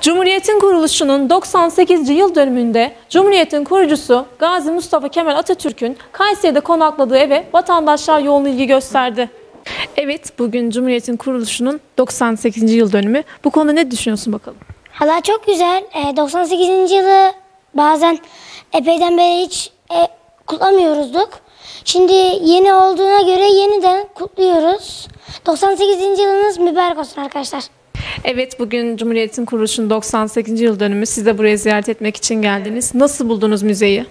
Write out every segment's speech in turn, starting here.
Cumhuriyet'in kuruluşunun 98. yıl dönümünde Cumhuriyet'in kurucusu Gazi Mustafa Kemal Atatürk'ün Kayseri'de konakladığı eve vatandaşlar yoğun ilgi gösterdi. Evet, bugün Cumhuriyet'in kuruluşunun 98. yıl dönümü. Bu konuda ne düşünüyorsun bakalım? Hala çok güzel. 98. yılı bazen epeyden beri hiç kutlamıyorduk. Şimdi yeni olduğuna göre yeniden kutluyoruz. 98. yılınız mübarek olsun arkadaşlar. Evet, bugün Cumhuriyet'in kuruluşunun 98. yıl dönümü. Siz de buraya ziyaret etmek için geldiniz. Nasıl buldunuz müzeyi?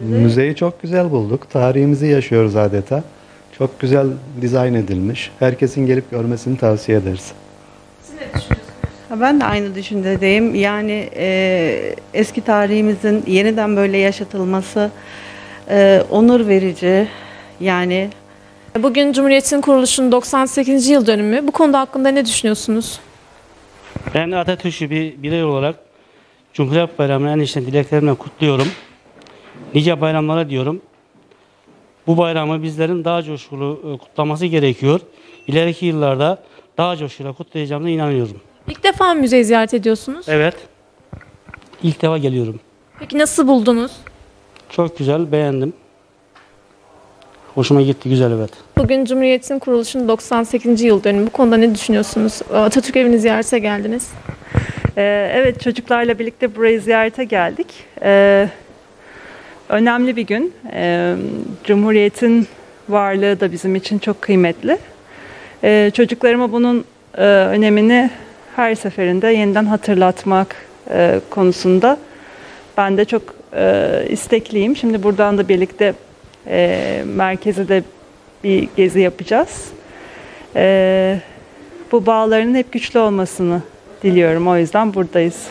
Müzeyi çok güzel bulduk. Tarihimizi yaşıyoruz adeta. Çok güzel dizayn edilmiş. Herkesin gelip görmesini tavsiye ederiz. Siz ne düşünüyorsunuz? Ben de aynı düşüncedeyim. Yani eski tarihimizin yeniden böyle yaşatılması onur verici. Yani bugün Cumhuriyet'in kuruluşunun 98. yıl dönümü. Bu konuda hakkında ne düşünüyorsunuz? Ben Atatürk'ü bir birey olarak Cumhuriyet Bayramı'nı en içten dileklerimle kutluyorum. Nice bayramlara diyorum. Bu bayramı bizlerin daha coşkulu kutlaması gerekiyor. İleriki yıllarda daha coşkuyla kutlayacağımıza inanıyorum. İlk defa müzeyi ziyaret ediyorsunuz? Evet. İlk defa geliyorum. Peki nasıl buldunuz? Çok güzel, beğendim. Hoşuma gitti, güzel, evet. Bugün Cumhuriyet'in kuruluşunun 98. yıl dönümü. Bu konuda ne düşünüyorsunuz? Atatürk evini ziyarete geldiniz. Evet, çocuklarla birlikte burayı ziyarete geldik. Önemli bir gün. Cumhuriyet'in varlığı da bizim için çok kıymetli. Çocuklarıma bunun önemini her seferinde yeniden hatırlatmak konusunda ben de çok istekliyim. Şimdi buradan da birlikte merkeze de bir gezi yapacağız. Bu bağların hep güçlü olmasını diliyorum. O yüzden buradayız.